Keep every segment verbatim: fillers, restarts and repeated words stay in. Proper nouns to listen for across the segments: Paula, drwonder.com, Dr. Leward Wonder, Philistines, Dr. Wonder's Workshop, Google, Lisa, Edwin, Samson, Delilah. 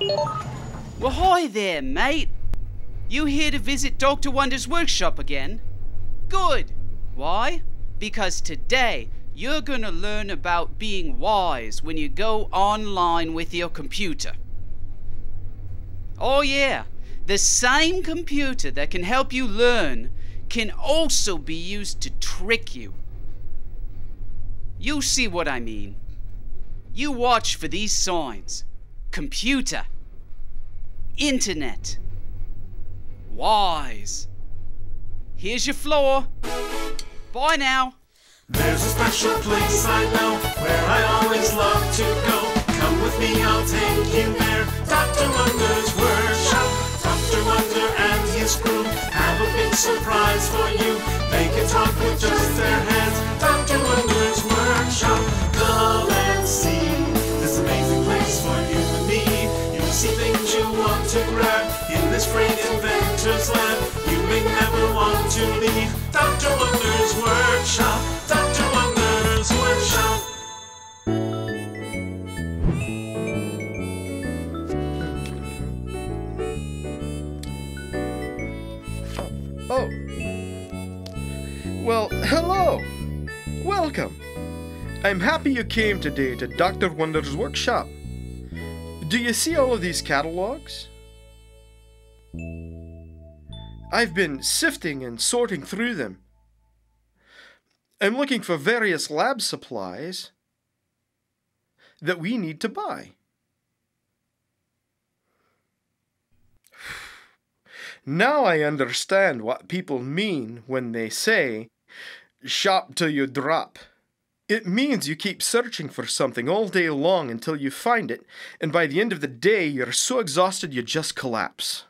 Well, hi there, mate. You here to visit Doctor Wonder's workshop again? Good. Why? Because today you're gonna learn about being wise when you go online with your computer. Oh yeah, the same computer that can help you learn can also be used to trick you. You see what I mean. You watch for these signs. Computer, internet, wise. Here's your floor. Bye now. There's a special place I know where I always love to go. Come with me, I'll take you there. Doctor Wonder's Workshop. Doctor Wonder and his crew have a big surprise for you. They can talk with just their hands. Doctor Wonder's Workshop. Come and see this amazing place for you and me. You'll see things you want to grab in this great inventor's lab. We never want to leave Doctor Wonder's Workshop, Doctor Wonder's Workshop. Oh. Well, hello. Welcome. I'm happy you came today to Doctor Wonder's Workshop. Do you see all of these catalogs? I've been sifting and sorting through them. I'm looking for various lab supplies that we need to buy. Now I understand what people mean when they say, "Shop till you drop." It means you keep searching for something all day long until you find it, and by the end of the day, you're so exhausted you just collapse.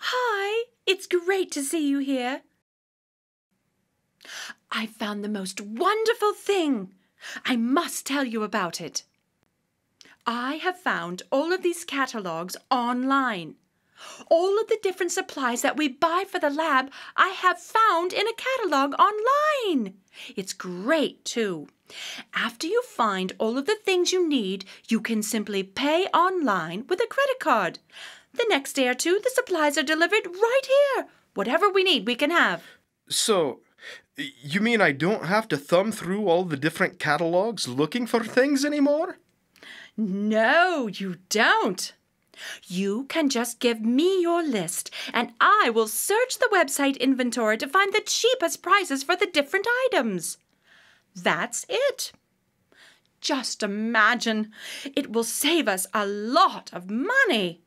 Hi, it's great to see you here. I found the most wonderful thing. I must tell you about it. I have found all of these catalogues online. All of the different supplies that we buy for the lab, I have found in a catalogue online. It's great too. After you find all of the things you need, you can simply pay online with a credit card. The next day or two, the supplies are delivered right here. Whatever we need, we can have. So, you mean I don't have to thumb through all the different catalogs looking for things anymore? No, you don't. You can just give me your list, and I will search the website inventory to find the cheapest prices for the different items. That's it. Just imagine. It will save us a lot of money.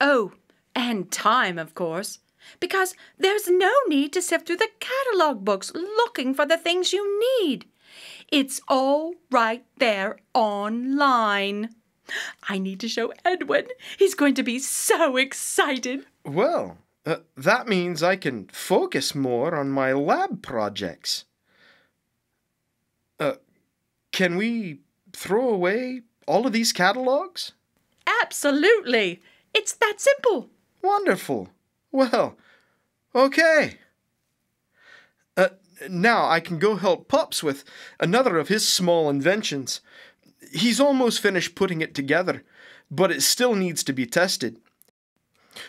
Oh, and time, of course, because there's no need to sift through the catalog books looking for the things you need. It's all right there online. I need to show Edwin. He's going to be so excited. Well, uh, that means I can focus more on my lab projects. Uh, can we throw away all of these catalogs? Absolutely. It's that simple. Wonderful. Well, okay. Uh, now I can go help Pops with another of his small inventions. He's almost finished putting it together, but it still needs to be tested.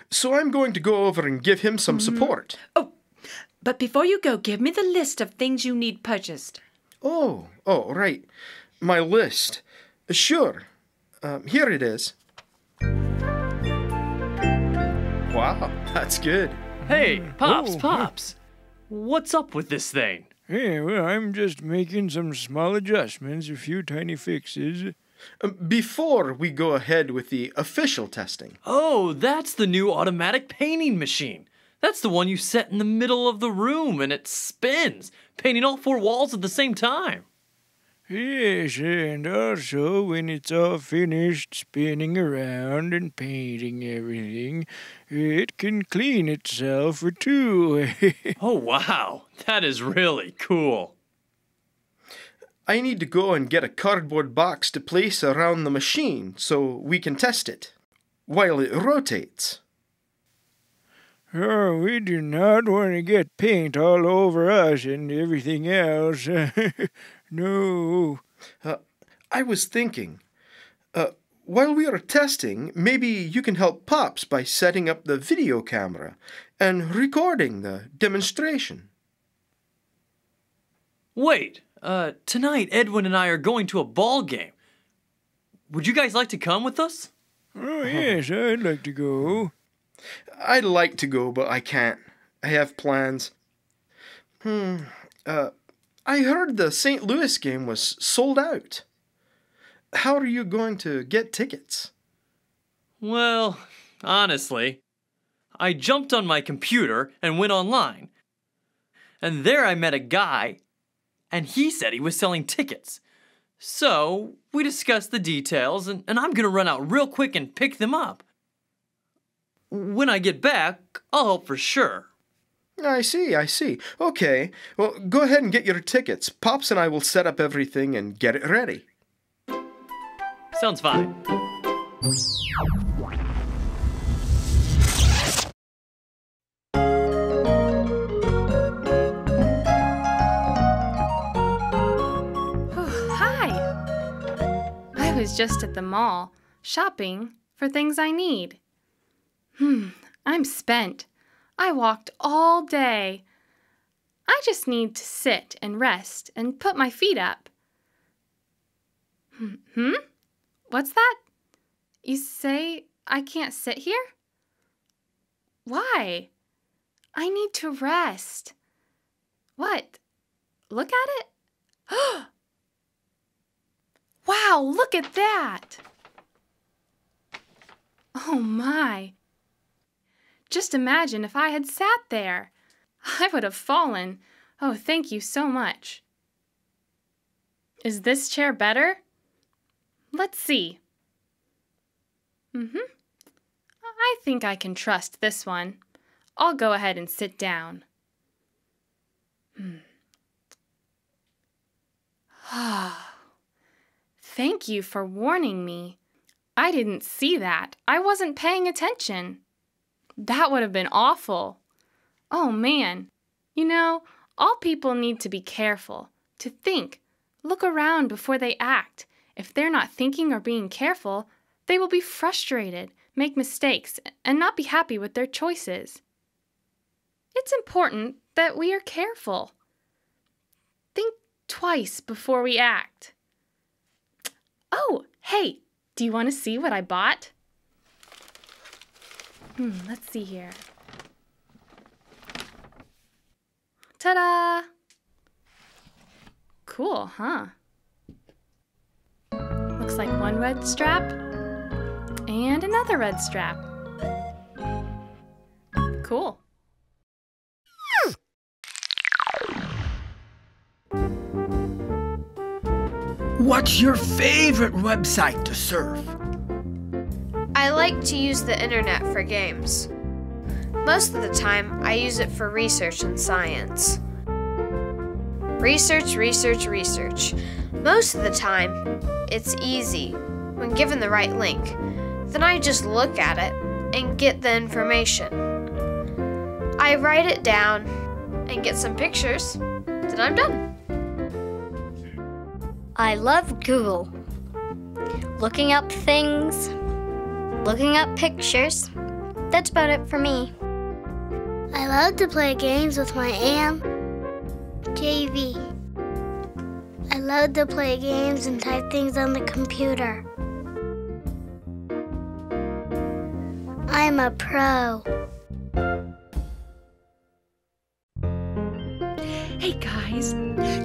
So I'm going to go over and give him some support. Oh, but before you go, give me the list of things you need purchased. Oh, oh, right. My list. Sure. Um, here it is. Wow, that's good. Hey, Pops, Whoa. Pops. What's up with this thing? Hey, well, I'm just making some small adjustments, a few tiny fixes. Before we go ahead with the official testing. Oh, that's the new automatic painting machine. That's the one you set in the middle of the room and it spins, painting all four walls at the same time. Yes, and also when it's all finished spinning around and painting everything, it can clean itself for two. Oh, wow. That is really cool. I need to go and get a cardboard box to place around the machine so we can test it while it rotates. Oh, we do not want to get paint all over us and everything else. No. Uh, I was thinking, uh, While we are testing, maybe you can help Pops by setting up the video camera and recording the demonstration. Wait, uh, tonight Edwin and I are going to a ball game. Would you guys like to come with us? Oh, yes, I'd like to go. I'd like to go, but I can't. I have plans. Hmm, uh, I heard the Saint Louis game was sold out. How are you going to get tickets? Well, honestly, I jumped on my computer and went online. And there I met a guy, and he said he was selling tickets. So we discussed the details, and, and I'm going to run out real quick and pick them up. When I get back, I'll help for sure. I see, I see. Okay, well, go ahead and get your tickets. Pops and I will set up everything and get it ready. Sounds fine. Hi! I was just at the mall, shopping for things I need. Hmm, I'm spent. I walked all day. I just need to sit and rest and put my feet up. Hmm? What's that? You say I can't sit here? Why? I need to rest. What? Look at it? Wow, look at that! Oh my! Just imagine if I had sat there. I would have fallen. Oh, thank you so much. Is this chair better? Let's see. Mm-hmm. I think I can trust this one. I'll go ahead and sit down. Hmm. Ah. Thank you for warning me. I didn't see that. I wasn't paying attention. That would have been awful. Oh, man. You know, all people need to be careful, to think, look around before they act. If they're not thinking or being careful, they will be frustrated, make mistakes, and not be happy with their choices. It's important that we are careful. Think twice before we act. Oh, hey, do you want to see what I bought? Hmm, let's see here. Ta-da! Cool, huh? Looks like one red strap and another red strap. Cool. What's your favorite website to surf? I like to use the internet for games. Most of the time, I use it for research and science. Research, research, research. Most of the time, it's easy when given the right link. Then I just look at it and get the information. I write it down and get some pictures. Then I'm done. I love Google. Looking up things, looking up pictures. That's about it for me. I love to play games with my aunt, J V. I love to play games and type things on the computer. I'm a pro. Hey guys,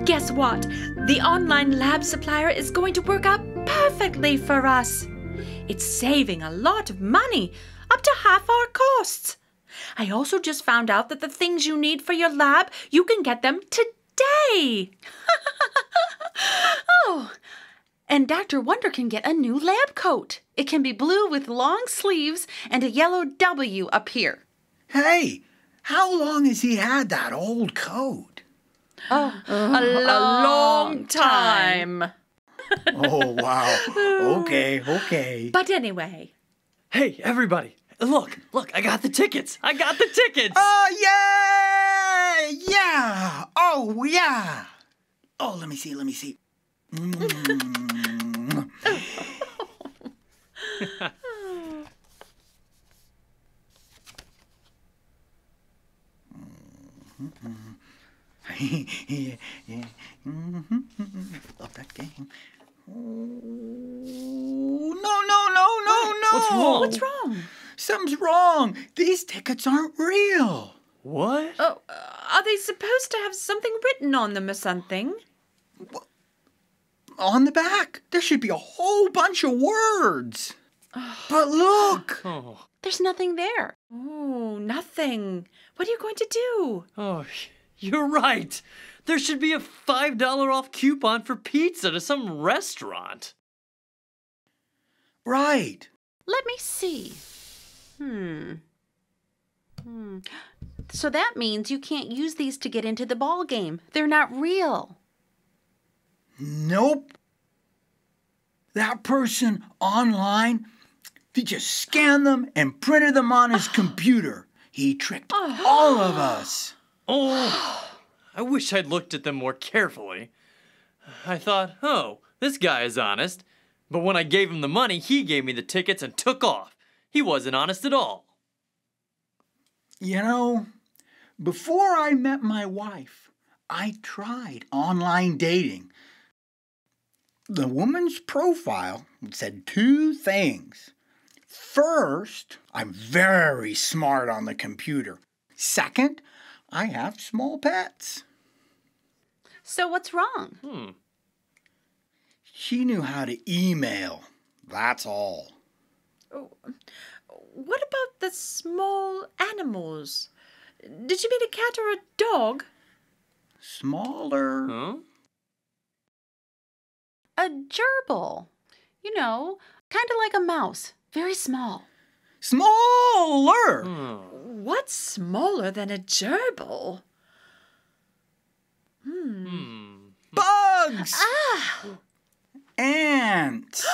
guess what? The online lab supplier is going to work out perfectly for us. It's saving a lot of money, up to half our costs. I also just found out that the things you need for your lab, you can get them today. Oh, and Doctor Wonder can get a new lab coat. It can be blue with long sleeves and a yellow W up here. Hey, how long has he had that old coat? Oh, oh a, long a long time. time. Oh, wow. Okay, okay. But anyway. Hey, everybody. Look, look, I got the tickets. I got the tickets. Oh, yeah. Yeah. Oh, yeah. Oh, let me see, let me see. Mm-hmm. Oh. yeah, yeah. Love that game. Oh, no, no, no, no, no! What's wrong? What's wrong? Something's wrong. These tickets aren't real. What? Oh, uh, are they supposed to have something written on them or something? What? On the back, there should be a whole bunch of words. But look! Oh. There's nothing there. Oh, nothing. What are you going to do? Oh, you're right. There should be a five dollar off coupon for pizza to some restaurant. Right. Let me see. Hmm. Hmm. So that means you can't use these to get into the ball game. They're not real. Nope. That person online, he just scanned them and printed them on his computer. He tricked all of us. Oh, I wish I'd looked at them more carefully. I thought, oh, this guy is honest. But when I gave him the money, he gave me the tickets and took off. He wasn't honest at all. You know, before I met my wife, I tried online dating. The woman's profile said two things. First, I'm very smart on the computer. Second, I have small pets. So what's wrong? Hmm. She knew how to email. That's all. Oh, what about the small animals? Did she mean a cat or a dog? Smaller. Huh? A gerbil, you know, kind of like a mouse, very small. Smaller! Mm. What's smaller than a gerbil? Hmm. Mm. Bugs! Ah! Ants!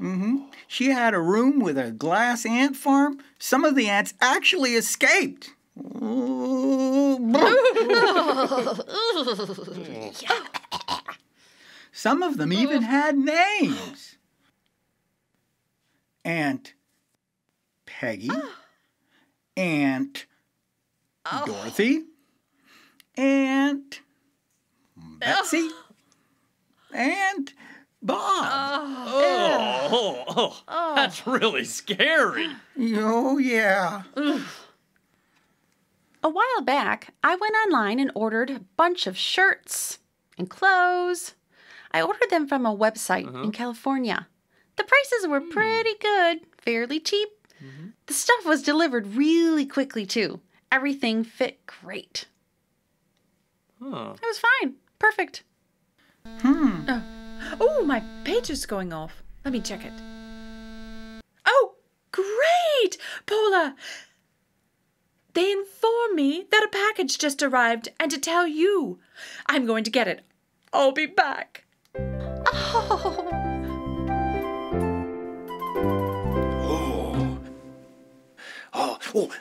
mm-hmm. She had a room with a glass ant farm. Some of the ants actually escaped. Some of them even had names. Aunt Peggy, oh. Aunt oh. Dorothy, Aunt Betsy, oh. Aunt Bob. Oh. Oh. Oh. Oh. oh, that's really scary. Oh, yeah. A while back, I went online and ordered a bunch of shirts and clothes. I ordered them from a website uh-huh. in California. The prices were pretty good, fairly cheap. Mm-hmm. The stuff was delivered really quickly, too. Everything fit great. Huh. It was fine. Perfect. Hmm. Oh. Oh, my pager's going off. Let me check it. Oh, great! Paula! They inform me that a package just arrived and to tell you. I'm going to get it. I'll be back. Oh. Oh. Oh.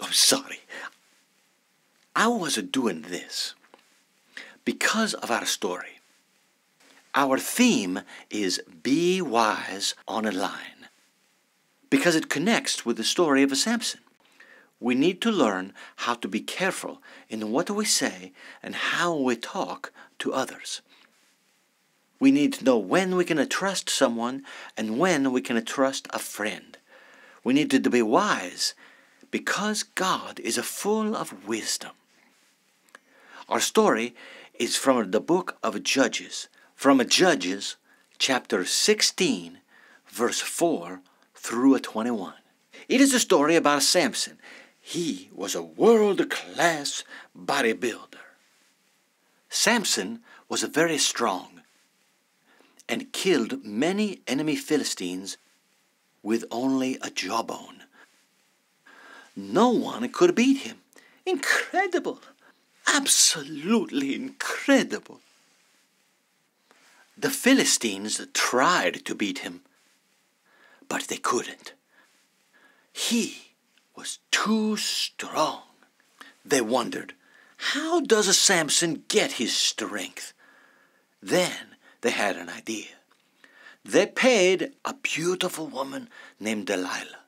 I'm sorry. I wasn't doing this because of our story. Our theme is Be Wise Online because it connects with the story of a Samson. We need to learn how to be careful in what we say and how we talk to others. We need to know when we can trust someone and when we can trust a friend. We need to be wise because God is full of wisdom. Our story is from the book of Judges, from Judges chapter sixteen, verse four through twenty-one. It is a story about Samson. He was a world-class bodybuilder. Samson was very strong and killed many enemy Philistines with only a jawbone. No one could beat him. Incredible! Absolutely incredible! The Philistines tried to beat him, but they couldn't. He was too strong. They wondered, how does Samson get his strength? Then they had an idea. They paid a beautiful woman named Delilah.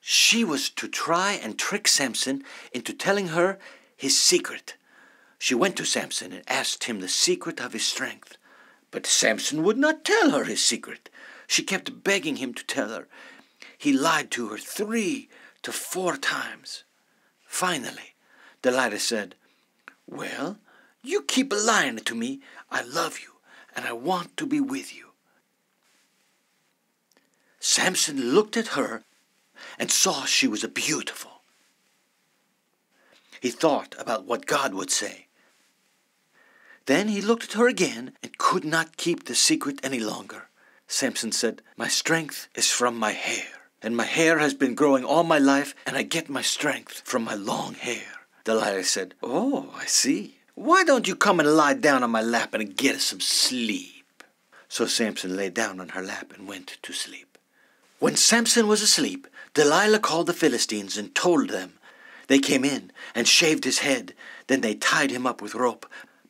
She was to try and trick Samson into telling her his secret. She went to Samson and asked him the secret of his strength. But Samson would not tell her his secret. She kept begging him to tell her. He lied to her three to four times. Finally, Delilah said, "Well, you keep lying to me. I love you, and I want to be with you." Samson looked at her and saw she was beautiful. He thought about what God would say. Then he looked at her again and could not keep the secret any longer. Samson said, "My strength is from my hair, and my hair has been growing all my life, and I get my strength from my long hair." Delilah said, "Oh, I see. Why don't you come and lie down on my lap and get us some sleep?" So Samson lay down on her lap and went to sleep. When Samson was asleep, Delilah called the Philistines and told them. They came in and shaved his head. Then they tied him up with rope,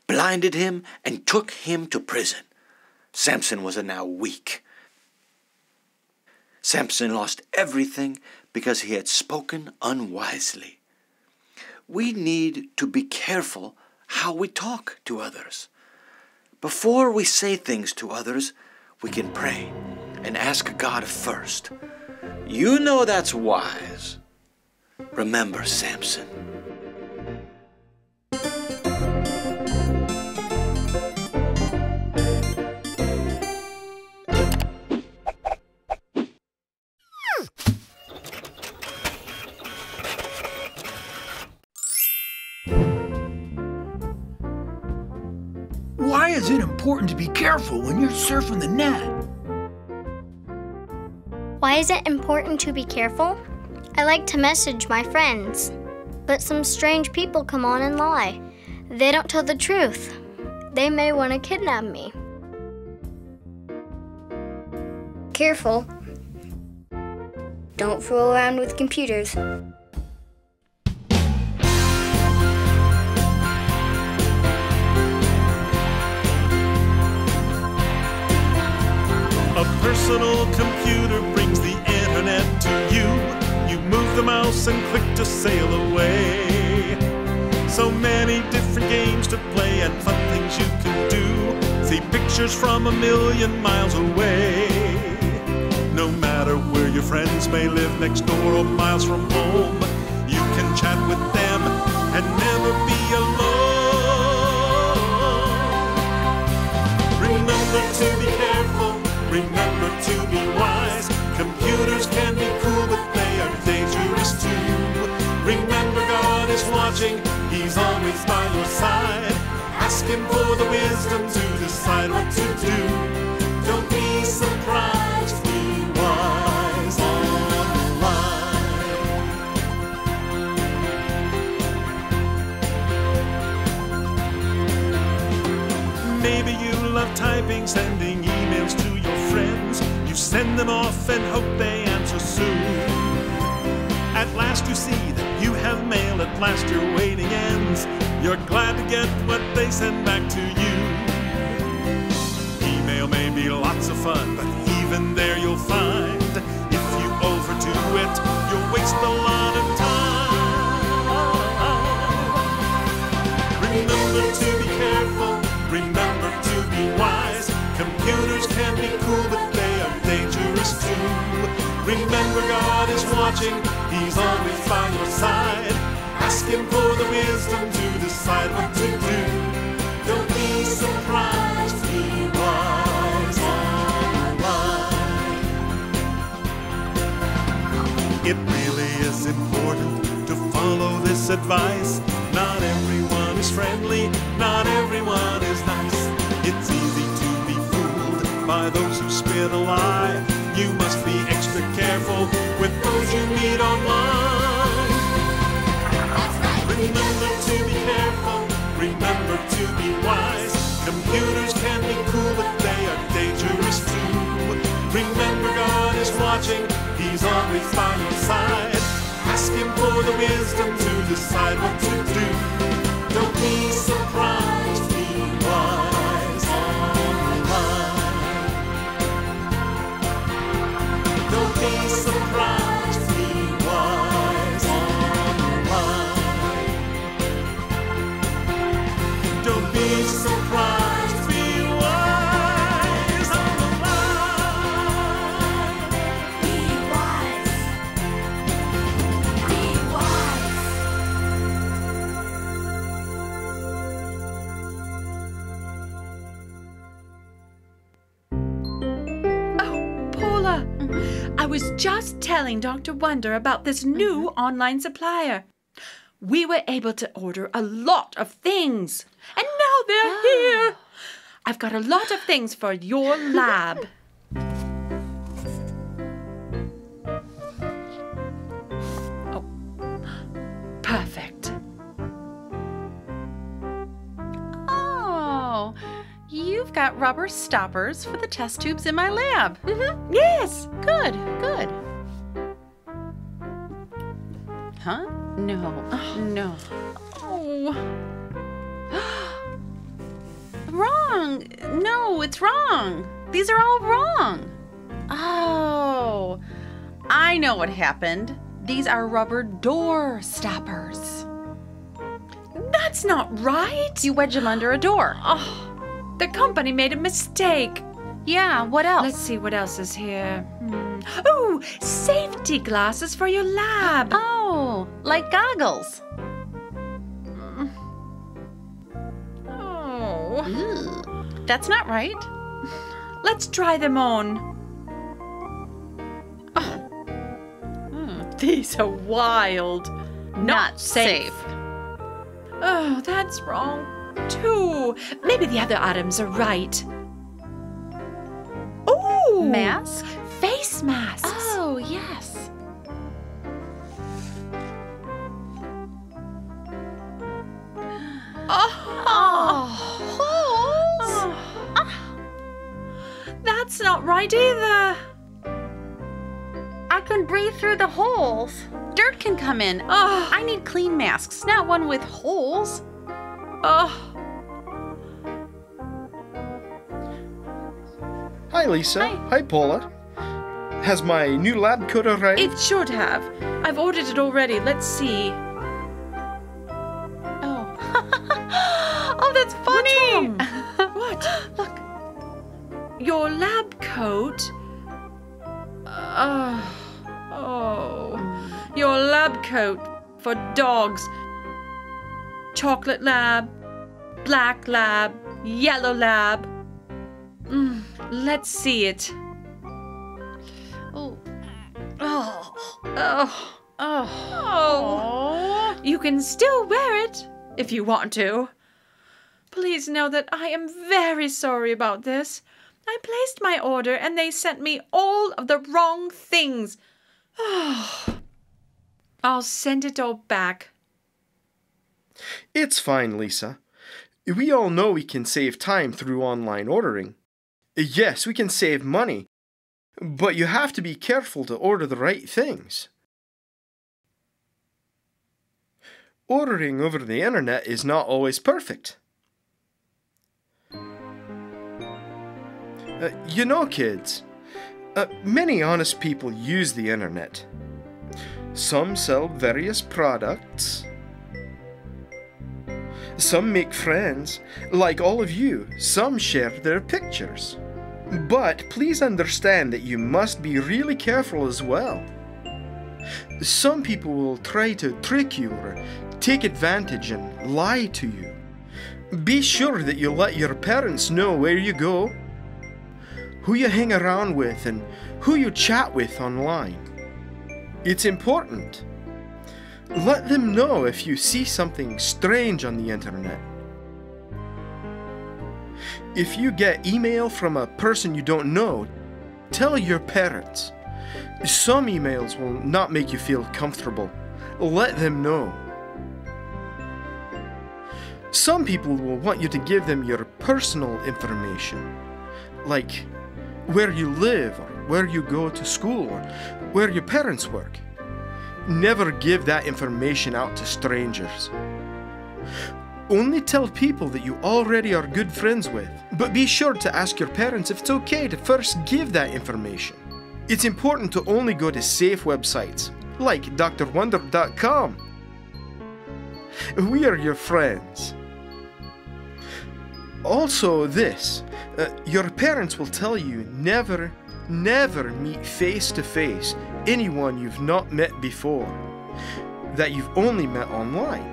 blinded him, and took him to prison. Samson was now weak. Samson lost everything because he had spoken unwisely. We need to be careful how we talk to others. Before we say things to others, we can pray and ask God first. You know that's wise. Remember Samson. Why is it important to be careful when you're surfing the net? Why is it important to be careful? I like to message my friends, but some strange people come on and lie. They don't tell the truth. They may want to kidnap me. Careful. Don't fool around with computers. A personal computer brings the internet to you. You move the mouse and click to sail away. So many different games to play and fun things you can do. See pictures from a million miles away. No matter where your friends may live, next door or miles from home, you can chat with them and never be alone. Remember to be careful. Remember to be wise. Computers can be cruel, but they are dangerous too. Remember God is watching. He's always by your side. Ask Him for the wisdom to decide what to do. Don't be surprised. Be wise online. Maybe you love typing, sending emails to friends, you send them off and hope they answer soon. At last you see that you have mail, at last your waiting ends. You're glad to get what they send back to you. Email may be lots of fun, but even there you'll find, if you overdo it, you'll waste a lot of time. Remember to be careful, remember to be wise. Computers can be cool, but they are dangerous too. Remember God is watching, He's always by your side. Ask Him for the wisdom to decide what to do. Don't be surprised, be wise online. It really is important to follow this advice. Not everyone is friendly, not everyone is nice. It's easy to by those who spin a lie. You must be extra careful with those you meet online. That's right. Remember to be careful, remember to be wise. Computers can be cool, but they are dangerous too. Remember God is watching, He's always by your side. Ask Him for the wisdom to decide what to do. Don't be surprised, be wise. Bye. was just telling Doctor Wonder about this new mm-hmm. online supplier. We were able to order a lot of things, and now they're oh. here. I've got a lot of things for your lab. Oh, perfect. Oh, you've got rubber stoppers for the test tubes in my lab. Mm-hmm. Yes. Good, good. Huh? No, oh. no. Oh. Wrong. No, it's wrong. These are all wrong. Oh, I know what happened. These are rubber door stoppers. That's not right. You wedge them under a door. Oh, the company made a mistake. Yeah, what else? Let's see what else is here. Hmm. Oh, safety glasses for your lab. Oh, like goggles. Mm, that's not right. Let's try them on. Oh. Mm, these are wild. Not, not safe. safe. Oh, that's wrong, too. Maybe the other items are right. Oh! Mask? Face masks. Oh, yes. Oh! That's not right either. I can breathe through the holes. Dirt can come in. Oh, I need clean masks, not one with holes. Oh. Hi, Lisa. Hi, Hi Paula. Has my new lab coat arrived? It should have. I've ordered it already. Let's see. Oh. Oh, that's funny. What? Look. Your lab coat. Uh, oh, your lab coat for dogs. Chocolate lab, black lab, yellow lab. Mm, let's see it. Oh, oh, oh, oh! You can still wear it if you want to. Please know that I am very sorry about this. I placed my order and they sent me all of the wrong things. Oh, I'll send it all back. It's fine, Lisa. We all know we can save time through online ordering. Yes, we can save money, but you have to be careful to order the right things. Ordering over the internet is not always perfect. Uh, you know, kids, uh, many honest people use the internet. Some sell various products. Some make friends, like all of you. Some share their pictures. But please understand that you must be really careful as well. Some people will try to trick you or take advantage and lie to you. Be sure that you let your parents know where you go, who you hang around with, and who you chat with online. It's important. Let them know if you see something strange on the internet. If you get email from a person you don't know, tell your parents. Some emails will not make you feel comfortable. Let them know. Some people will want you to give them your personal information, like where you live, or where you go to school, or where your parents work. Never give that information out to strangers. Only tell people that you already are good friends with, but be sure to ask your parents if it's okay to first give that information. It's important to only go to safe websites, like D R wonder dot com. We are your friends. Also this, uh, your parents will tell you never, never meet face to face anyone you've not met before, that you've only met online.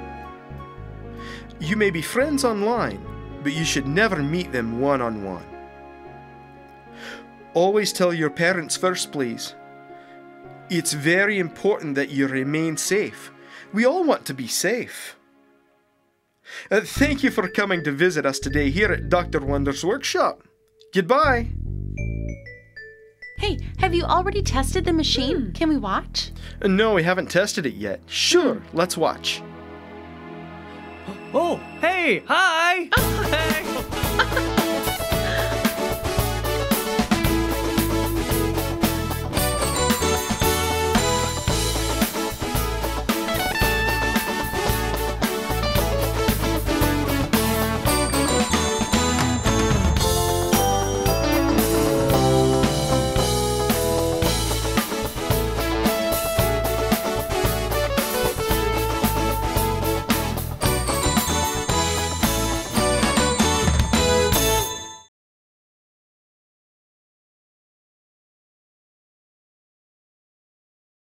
You may be friends online, but you should never meet them one-on-one. Always tell your parents first, please. It's very important that you remain safe. We all want to be safe. Uh, thank you for coming to visit us today here at Doctor Wonder's Workshop. Goodbye. Hey, have you already tested the machine? Mm. Can we watch? Uh, no, we haven't tested it yet. Sure, mm. Let's watch. Oh, hey, hi! Oh, hey.